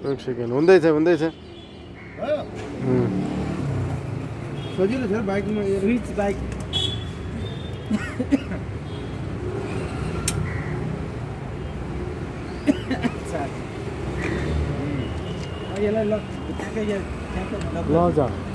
chicken हुँदैछ सजिलो छ बाइकमा रिच बाइक अच्छा यसलाई लग ठ्याक्कै लग